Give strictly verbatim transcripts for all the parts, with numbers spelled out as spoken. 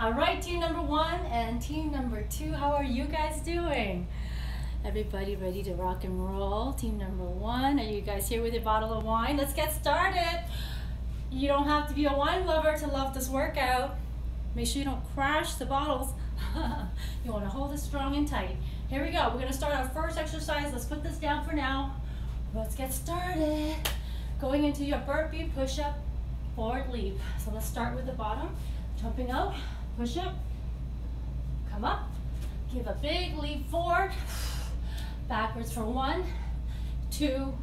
All right, team number one and team number two, how are you guys doing? Everybody ready to rock and roll? Team number one, are you guys here with your bottle of wine? Let's get started. You don't have to be a wine lover to love this workout. Make sure you don't crash the bottles. You want to hold it strong and tight. Here we go. We're going to start our first exercise. Let's put this down for now. Let's get started. Going into your burpee, push-up, forward leap. So let's start with the bottom. Jumping out, push-up, come up. Give a big leap forward. Backwards for one, two,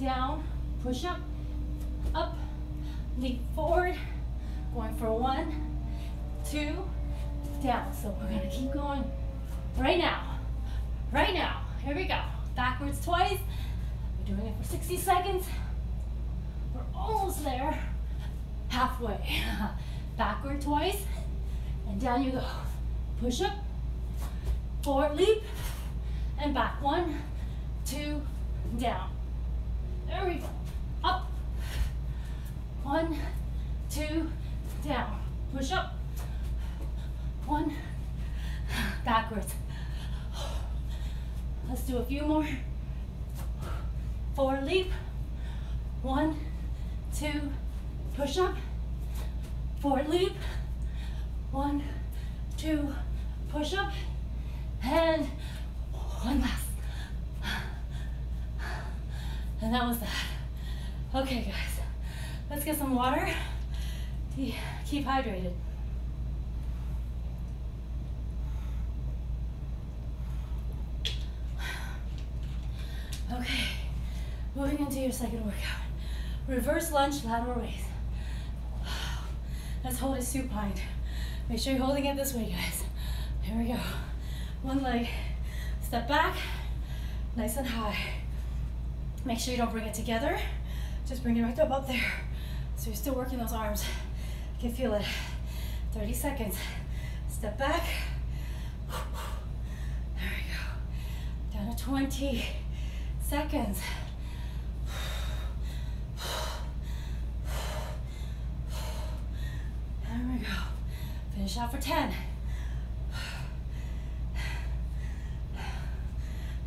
down, push-up, up, leap forward. Going for one, two, down. So we're gonna keep going right now, right now. Here we go, backwards twice. We're doing it for sixty seconds. We're almost there, halfway. Backward twice, and down you go. Push up, forward leap, and back. One, two, down. There we go, up. One, two, down. Push up. One, backwards. Let's do a few more. Forward leap. One, two, push up. Forward leap. One, two, push up. And one last. And that was that. Okay, guys, let's get some water to keep hydrated. Okay, moving into your second workout. Reverse lunge, lateral raise. Let's hold it supine. Make sure you're holding it this way, guys. Here we go. One leg, step back, nice and high. Make sure you don't bring it together. Just bring it right up, up there. So you're still working those arms. You can feel it. thirty seconds. Step back. There we go. Down to twenty seconds. There we go. Finish out for ten.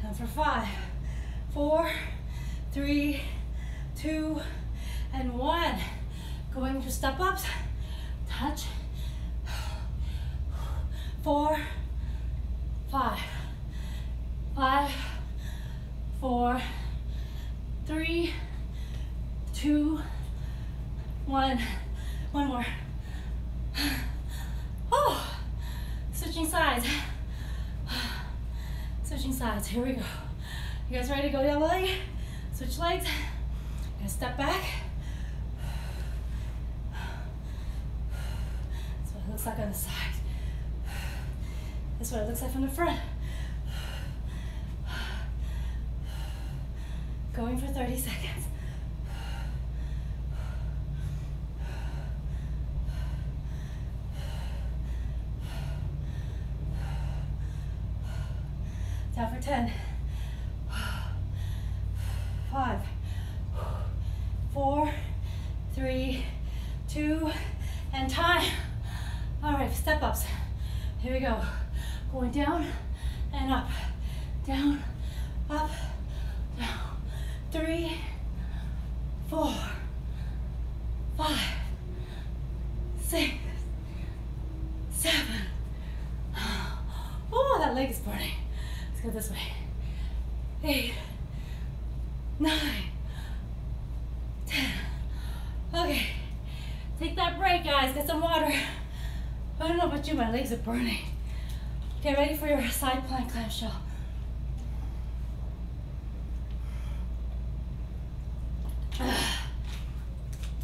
Down for five, four, three, two, and one. Going to step ups. Touch. Four, five, five, four, three, two, one. One more. Oh, switching sides. Switching sides. Here we go. You guys ready to go down the leg? Switch legs. You're gonna step back. That's what it looks like on the side. That's what it looks like from the front. Going for thirty seconds. Down for ten. Five, four, three, two, and time. All right, step ups. Here we go. Going down and up. Down, up, down. Three, four, five, six, seven. Oh, that leg is burning. Let's go this way. Eight, nine, ten. Okay, take that break, guys. Get some water. I don't know about you, my legs are burning. Get ready for your side plank clamshell.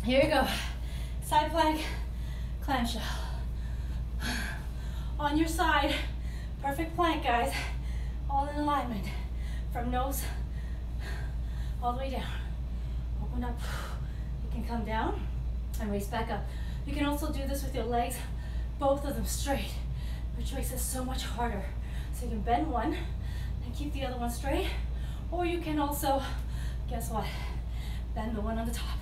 Here you go. Side plank clamshell. On your side, perfect plank, guys. All in alignment, from nose all the way down. Open up. You can come down and raise back up. You can also do this with your legs, both of them straight, which makes it so much harder. So you can bend one and keep the other one straight, or you can also, guess what, bend the one on the top.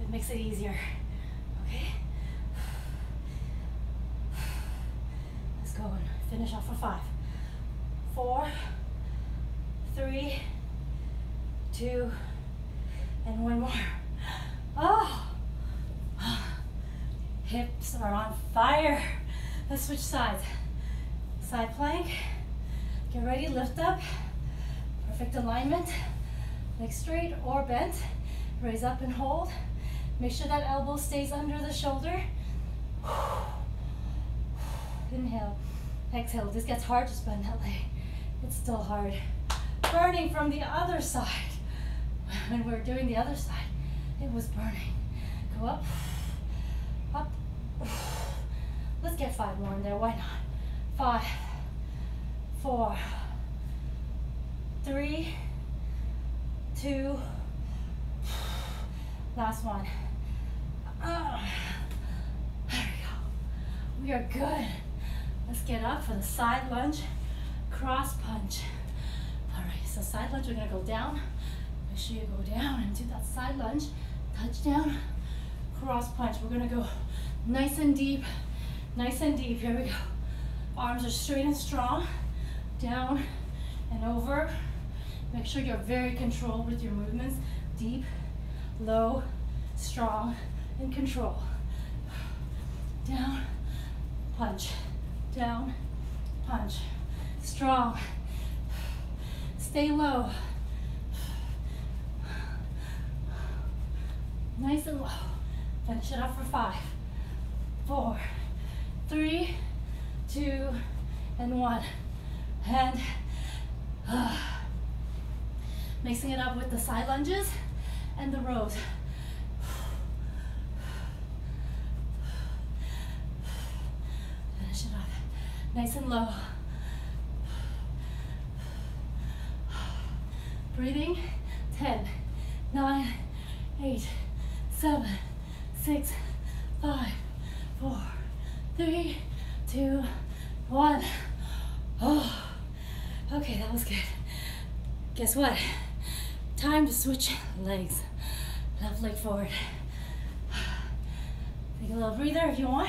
It makes it easier. Okay. Finish off for five, four, three, two, and one more. Oh, hips are on fire. Let's switch sides. Side plank. Get ready, lift up. Perfect alignment. Legs straight or bent. Raise up and hold. Make sure that elbow stays under the shoulder. Inhale, exhale. This gets hard, just bend that leg. It's still hard. Burning from the other side. When we were doing the other side, it was burning. Go up, up. Let's get five more in there, why not? Five, four, three, two, last one. Uh, there we go. We are good. Let's get up for the side lunge, cross punch. All right, so side lunge, we're gonna go down. Make sure you go down and do that side lunge. Touch down, cross punch. We're gonna go nice and deep, nice and deep. Here we go. Arms are straight and strong. Down and over. Make sure you're very controlled with your movements. Deep, low, strong, and control. Down, punch, down, punch. Strong, stay low. Nice and low. Finish it up for five, four, three, two, and one. And uh, mixing it up with the side lunges and the rows. Finish it up. Nice and low. Breathing. ten, nine, eight, seven, six, five, four, three, two, one. Oh, okay, that was good. Guess what? Time to switch legs. Left leg forward. Take a little breather if you want.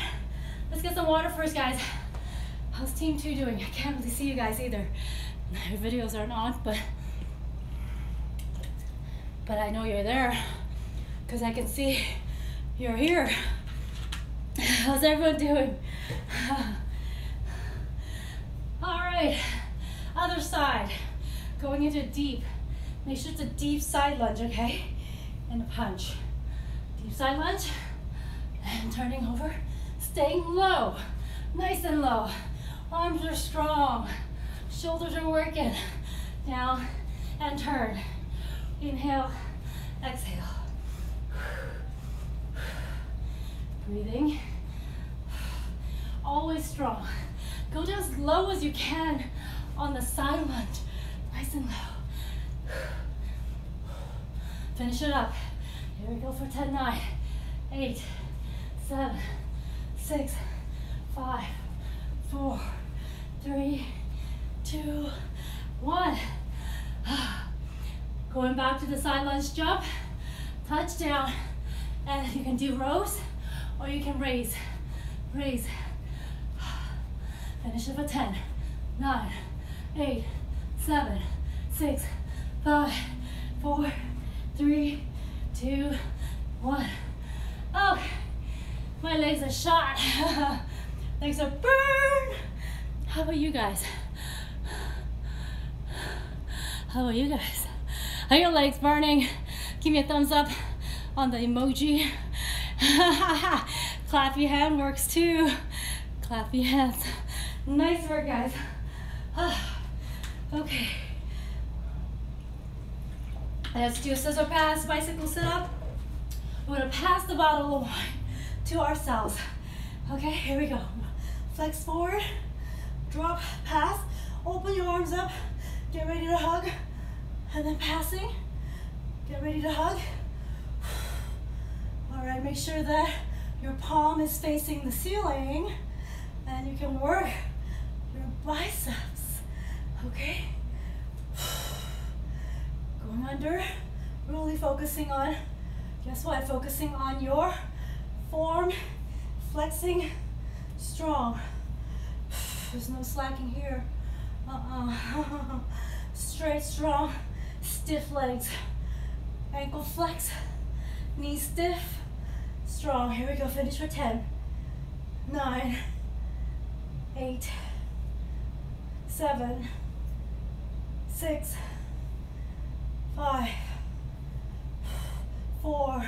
Let's get some water first, guys. How's team two doing? I can't really see you guys either. Your videos aren't on, but but I know you're there because I can see you're here. How's everyone doing? All right, other side. Going into deep. Make sure it's a deep side lunge, okay? And a punch. Deep side lunge, and turning over, staying low, nice and low. Arms are strong, shoulders are working. Down and turn. Inhale, exhale. Breathing, always strong. Go down as low as you can on the side lunge. Nice and low. Finish it up. Here we go for ten, nine, eight, seven, six, five, four, three, two, one. Going back to the side lunge jump, touch down, and you can do rows or you can raise, raise. Finish it for ten, nine, eight, seven, six, five, four, three, two, one. Oh, my legs are shot. Legs are burned. How about you guys? How about you guys? Are your legs burning? Give me a thumbs up on the emoji. Clap your hand works too. Clap your hands. Nice work, guys. Okay, let's do a scissor pass, bicycle sit-up. We're gonna pass the bottle of wine to ourselves. Okay, here we go. Flex forward, drop, pass, open your arms up, get ready to hug, and then passing, get ready to hug. All right, make sure that your palm is facing the ceiling, and you can work your biceps. Okay, going under, really focusing on, guess what, focusing on your form, flexing, strong. There's no slacking here. Uh-uh. Straight, strong, stiff legs. Ankle flex, knees stiff, strong. Here we go, finish for ten, nine, eight, seven, six, five, four,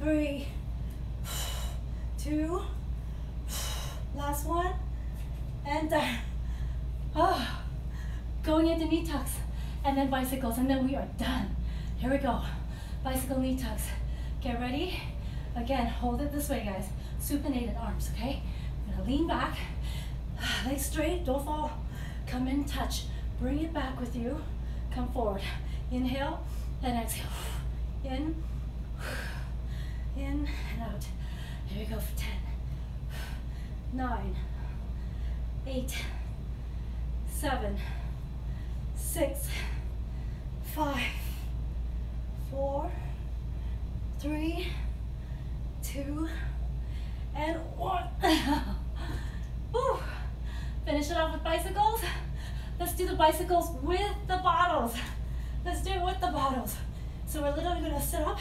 three, two, last one, and done. Oh, going into knee tucks, and then bicycles, and then we are done. Here we go, bicycle knee tucks. Get ready, again, hold it this way, guys. Supinated arms, okay? I'm gonna lean back, legs straight, don't fall. Come in, touch, bring it back with you. Come forward, inhale, and exhale. In, in, and out. Here we go for ten, nine, eight, seven, six, five, four, three, two, and one. Woo. Finish it off with bicycles. Let's do the bicycles with the bottles. Let's do it with the bottles. So we're literally gonna sit up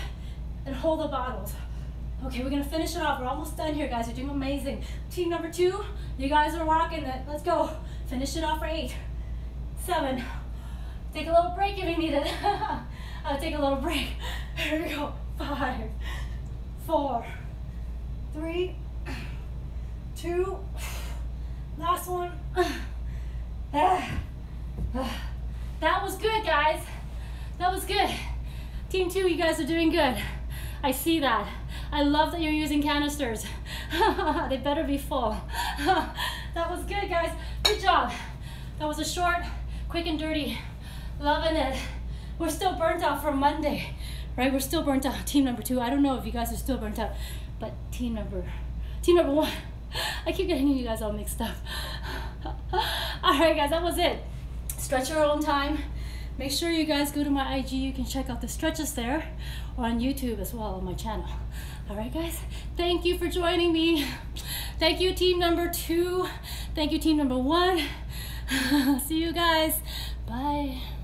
and hold the bottles. Okay, we're gonna finish it off. We're almost done here, guys. You're doing amazing. Team number two, you guys are rocking it. Let's go. Finish it off for eight, seven. Take a little break if you need it. I'll take a little break. Here we go. Five, four, three, two, last one. That was good, guys. That was good. Team two, you guys are doing good. I see that. I love that you're using canisters. They better be full. That was good, guys. Good job. That was a short, quick and dirty. Loving it. We're still burnt out from Monday. Right, we're still burnt out. Team number two, I don't know if you guys are still burnt out, but team number, team number one. I keep getting you guys all mixed up. All right, guys, that was it. Stretch your own time. Make sure you guys go to my I G. You can check out the stretches there, or on YouTube as well, on my channel. All right, guys, thank you for joining me. Thank you, team number two. Thank you, team number one. See you guys, bye.